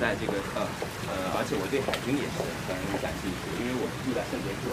在这个而且我对海军也是很感兴趣，因为我住在圣迭戈。